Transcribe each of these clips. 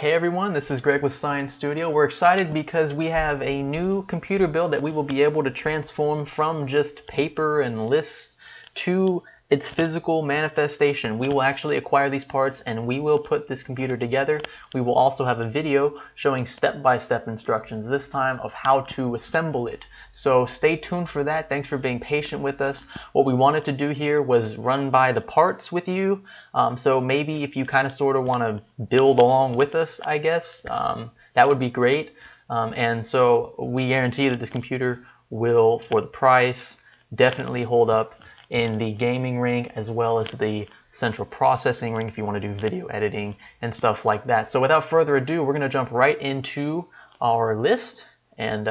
Hey everyone, this is Greg with Science Studio. We're excited because we have a new computer build that we will be able to transform from just paper and lists to its physical manifestation. We will actually acquire these parts and we will put this computer together. We will also have a video showing step-by-step instructions, this time of how to assemble it. So stay tuned for that. Thanks for being patient with us. What we wanted to do here was run by the parts with you. So maybe if you kind of sort of want to build along with us, I guess, that would be great. And so we guarantee that this computer will, for the price, definitely hold up in the gaming ring as well as the central processing ring if you want to do video editing and stuff like that. So without further ado, we're going to jump right into our list and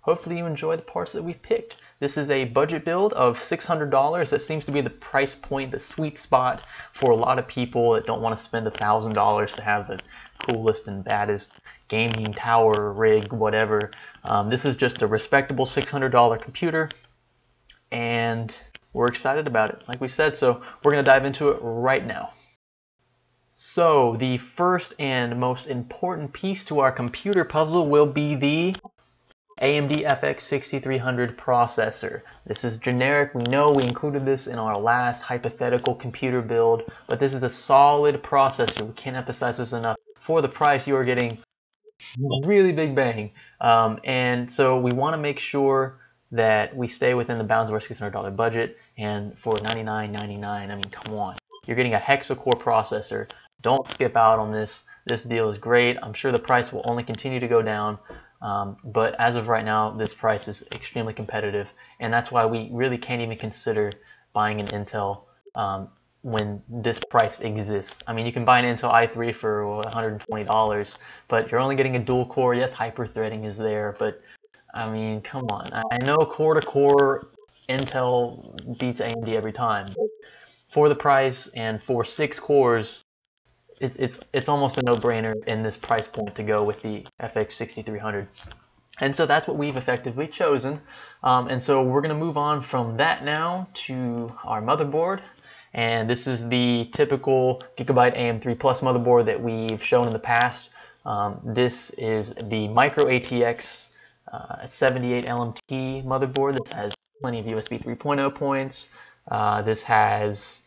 hopefully you enjoy the parts that we've picked. This is a budget build of $600. That seems to be the price point, the sweet spot for a lot of people that don't want to spend $1,000 to have the coolest and baddest gaming tower, rig, whatever. This is just a respectable $600 computer and we're excited about it, like we said, so we're going to dive into it right now. So the first and most important piece to our computer puzzle will be the AMD FX 6300 processor. This is generic. We know we included this in our last hypothetical computer build, but this is a solid processor. We can't emphasize this enough. For the price, you are getting really big bang. And so we want to make sure that we stay within the bounds of our $600 budget, and for $99.99, I mean, come on. You're getting a hexa-core processor. Don't skip out on this. This deal is great. I'm sure the price will only continue to go down, but as of right now, this price is extremely competitive, and that's why we really can't even consider buying an Intel when this price exists. I mean, you can buy an Intel i3 for $120, but you're only getting a dual core. Yes, hyper-threading is there, but I mean, come on. I know core-to-core Intel beats AMD every time, but for the price and for 6 cores, it's almost a no-brainer in this price point to go with the FX 6300. And so that's what we've effectively chosen. And so we're going to move on from that now to our motherboard. And this is the typical Gigabyte AM3+ motherboard that we've shown in the past. This is the Micro ATX 78 LMT motherboard. This has plenty of USB 3.0 points. This has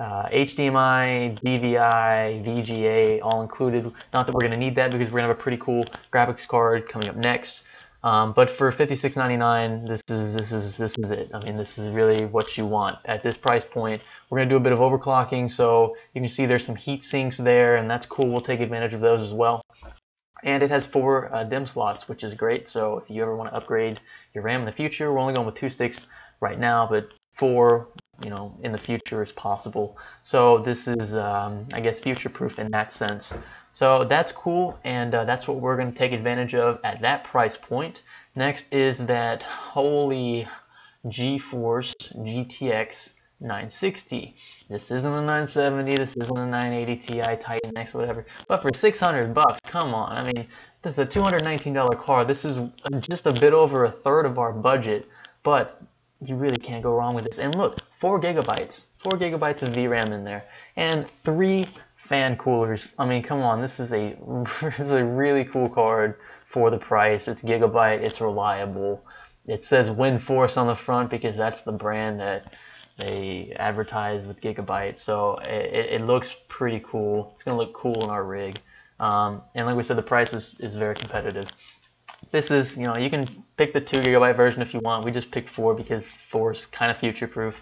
HDMI, DVI, VGA all included. Not that we're going to need that because we're going to have a pretty cool graphics card coming up next. But for $56.99, this is it. I mean, this is really what you want at this price point. We're going to do a bit of overclocking, so you can see there's some heat sinks there, and that's cool. We'll take advantage of those as well. And it has 4 DIMM slots, which is great. So if you ever want to upgrade your RAM in the future, we're only going with 2 sticks right now, but 4, you know, in the future is possible. So this is, I guess, future-proof in that sense. So that's cool, and that's what we're going to take advantage of at that price point. Next is that holy GeForce GTX 960. This isn't a 970, this isn't a 980 Ti, Titan X, whatever, but for $600, come on. I mean, this is a $219 car. This is just a bit over a third of our budget, but you really can't go wrong with this. And look, 4 gigabytes of VRAM in there, and 3 fan coolers. I mean, come on, this is a really cool card for the price. It's Gigabyte, it's reliable. It says Windforce on the front because that's the brand that they advertise with Gigabyte, so it looks pretty cool. It's going to look cool in our rig. And like we said, the price is very competitive. This is, you know, you can pick the 2 gigabyte version if you want. We just picked 4 because 4 is kind of future-proof.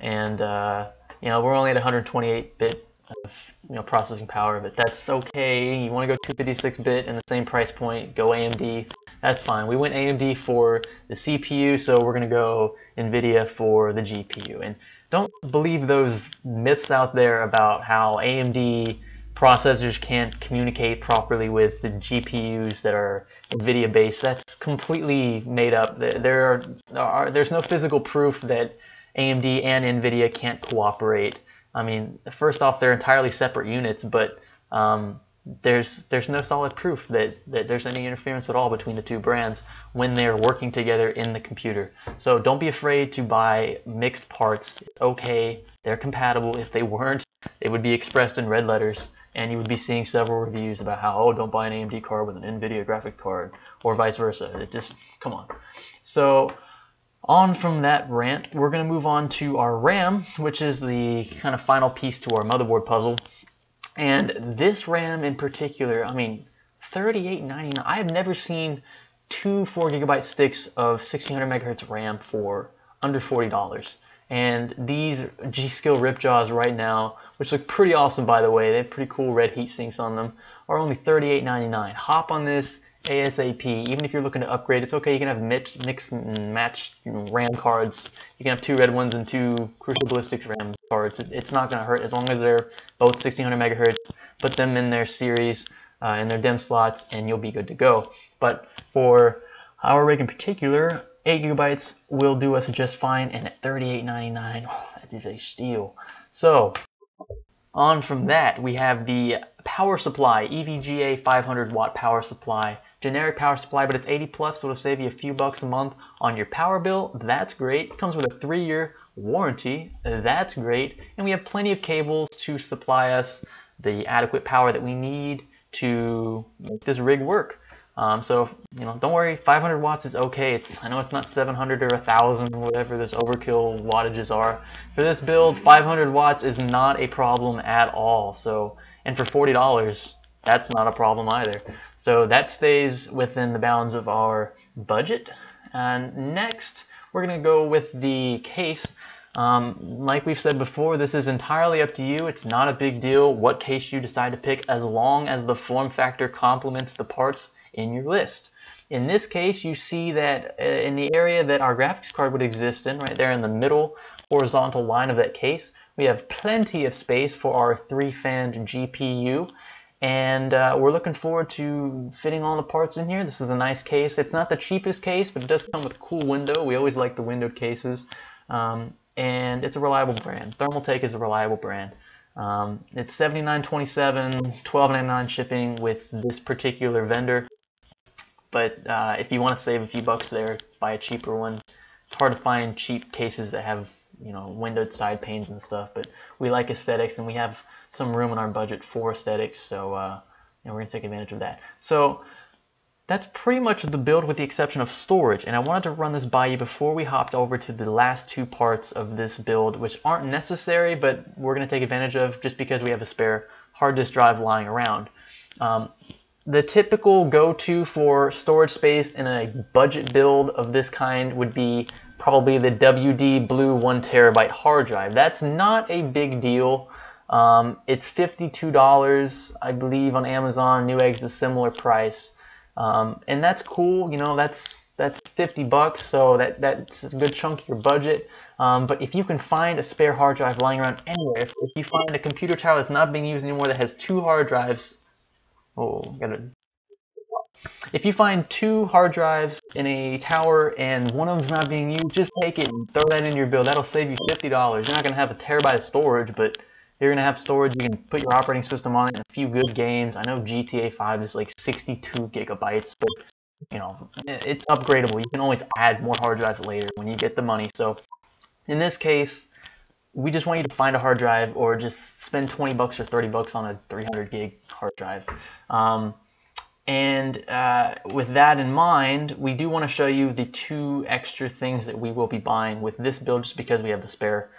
And, you know, we're only at 128-bit of, you know, processing power, but that's okay. You want to go 256-bit in the same price point, go AMD. That's fine. We went AMD for the CPU, so we're going to go NVIDIA for the GPU. And don't believe those myths out there about how AMD processors can't communicate properly with the GPUs that are NVIDIA-based. That's completely made up. There's no physical proof that AMD and NVIDIA can't cooperate. I mean, first off, they're entirely separate units, but there's no solid proof that there's any interference at all between the 2 brands when they're working together in the computer. So don't be afraid to buy mixed parts. It's okay. They're compatible. If they weren't, it would be expressed in red letters and you would be seeing several reviews about how, oh, don't buy an AMD card with an NVIDIA graphic card, or vice versa. It just, come on. So on from that rant, we're going to move on to our RAM, which is the kind of final piece to our motherboard puzzle. And this RAM in particular, I mean, $38.99. I have never seen two 4GB sticks of 1600MHz RAM for under $40. And these G-Skill Ripjaws right now, which look pretty awesome, by the way, they have pretty cool red heat sinks on them, are only $38.99. Hop on this ASAP. Even if you're looking to upgrade, it's okay. You can have mixed and matched RAM cards. You can have two red ones and two Crucial Ballistix RAM cards. It's not going to hurt as long as they're both 1600MHz. Put them in their series, in their DIMM slots, and you'll be good to go. But for our rig in particular, 8GB will do us just fine, and at $38.99, oh, that is a steal. So on from that, we have the power supply, EVGA 500 watt power supply, generic power supply, but it's 80 plus, so it'll save you a few bucks a month on your power bill. That's great. It comes with a 3-year warranty. That's great. And we have plenty of cables to supply us the adequate power that we need to make this rig work. So, you know, don't worry, 500 watts is okay. I know it's not 700 or 1,000 or whatever this overkill wattages are. For this build, 500 watts is not a problem at all. So, and for $40, that's not a problem either. So that stays within the bounds of our budget. And next, we're going to go with the case. Like we've said before, this is entirely up to you. It's not a big deal what case you decide to pick, as long as the form factor complements the parts in your list. In this case, you see that in the area that our graphics card would exist in, right there in the middle horizontal line of that case, we have plenty of space for our 3-fanned GPU, and we're looking forward to fitting all the parts in here. This is a nice case. It's not the cheapest case, but it does come with a cool window. We always like the windowed cases, and it's a reliable brand. Thermaltake is a reliable brand. It's $79.27, $12.99 shipping with this particular vendor. But if you want to save a few bucks there, buy a cheaper one. It's hard to find cheap cases that have, you know, windowed side panes and stuff. But we like aesthetics, and we have some room in our budget for aesthetics, so you know, we're gonna take advantage of that. So that's pretty much the build, with the exception of storage. And I wanted to run this by you before we hopped over to the last two parts of this build, which aren't necessary, but we're gonna take advantage of just because we have a spare hard disk drive lying around. The typical go-to for storage space in a budget build of this kind would be probably the WD Blue 1TB hard drive. That's not a big deal. It's $52, I believe, on Amazon. Neweg's a similar price, and that's cool. You know, that's $50, so that's a good chunk of your budget. But if you can find a spare hard drive lying around anywhere, if you find a computer tower that's not being used anymore that has two hard drives. Oh, if you find two hard drives in a tower and one of them's not being used, just take it and throw that in your bill. That'll save you $50. You're not going to have 1TB of storage, but you're going to have storage. You can put your operating system on it and a few good games. I know GTA V is like 62GB, but, you know, it's upgradable. You can always add more hard drives later when you get the money. So in this case, we just want you to find a hard drive, or just spend $20 or $30 on a 300GB hard drive. With that in mind, we do want to show you the two extra things that we will be buying with this build, just because we have the spare,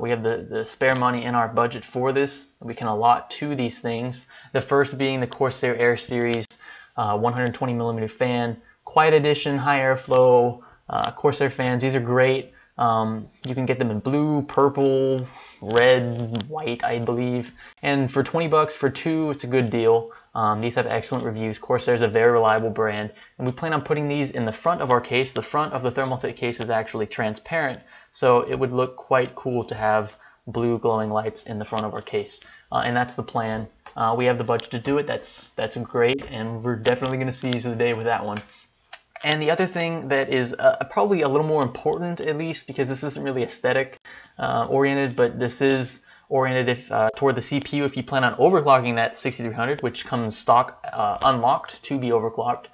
we have the spare money in our budget for this. We can allot to these things. The first being the Corsair Air Series 120mm fan, Quiet Edition, high airflow Corsair fans. These are great. You can get them in blue, purple, red, white, I believe. And for $20 for two, it's a good deal. These have excellent reviews. Corsair is a very reliable brand. And we plan on putting these in the front of our case. The front of the Thermaltake case is actually transparent, so it would look quite cool to have blue glowing lights in the front of our case. And that's the plan. We have the budget to do it. That's great, and we're definitely going to seize the day with that one. And the other thing that is probably a little more important, at least, because this isn't really aesthetic oriented, but this is oriented toward the CPU if you plan on overclocking that 6300, which comes stock unlocked to be overclocked.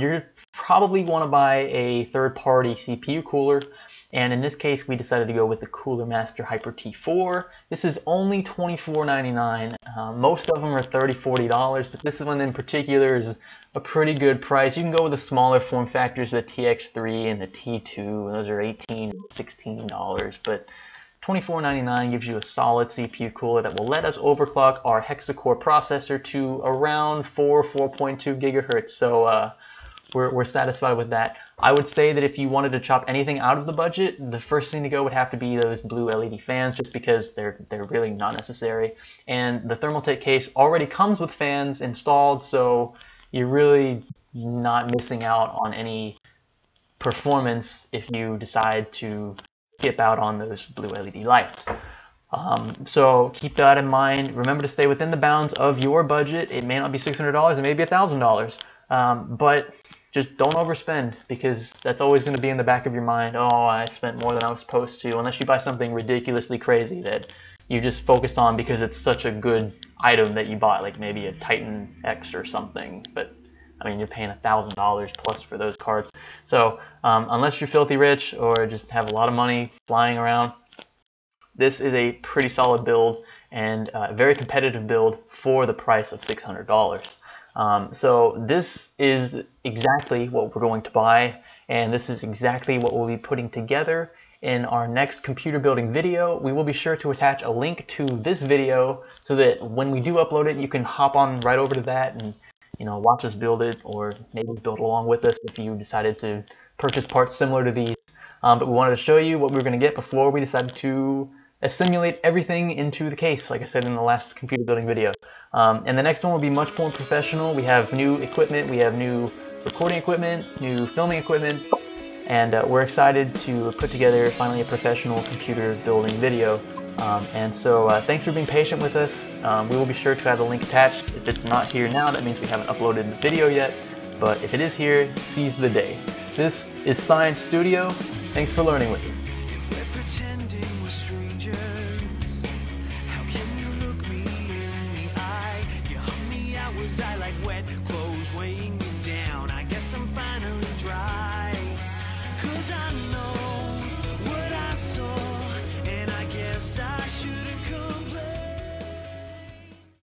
You're probably want to buy a third-party CPU cooler. And in this case, we decided to go with the Cooler Master Hyper-T4. This is only $24.99. Most of them are $30, $40, but this one in particular is a pretty good price. You can go with the smaller form factors, the TX3 and the T2, and those are $18, $16, but $24.99 gives you a solid CPU cooler that will let us overclock our hexa-core processor to around 4.2 gigahertz. So we're satisfied with that. I would say that if you wanted to chop anything out of the budget, the first thing to go would have to be those blue LED fans, just because they're really not necessary. And the Thermaltake case already comes with fans installed, so you're really not missing out on any performance if you decide to skip out on those blue LED lights. So keep that in mind. Remember to stay within the bounds of your budget. It may not be $600, it may be $1,000, but just don't overspend, because that's always going to be in the back of your mind. Oh, I spent more than I was supposed to, unless you buy something ridiculously crazy that you just focused on because it's such a good item that you bought, like maybe a Titan X or something. But I mean, you're paying $1,000 plus for those cards. So unless you're filthy rich or just have a lot of money flying around, this is a pretty solid build and a very competitive build for the price of $600. So this is exactly what we're going to buy, and this is exactly what we'll be putting together. In our next computer building video, we will be sure to attach a link to this video so that when we do upload it, you can hop on right over to that and, you know, watch us build it, or maybe build along with us if you decided to purchase parts similar to these. But we wanted to show you what we were going to get before we decided to assimilate everything into the case, like I said in the last computer building video. And the next one will be much more professional. We have new equipment, we have new recording equipment, new filming equipment, and we're excited to put together finally a professional computer building video. And so thanks for being patient with us. We will be sure to have the link attached. If it's not here now, that means we haven't uploaded the video yet, but if it is here, seize the day. This is Science Studio. Thanks for learning with us. I guess I'm finally dry.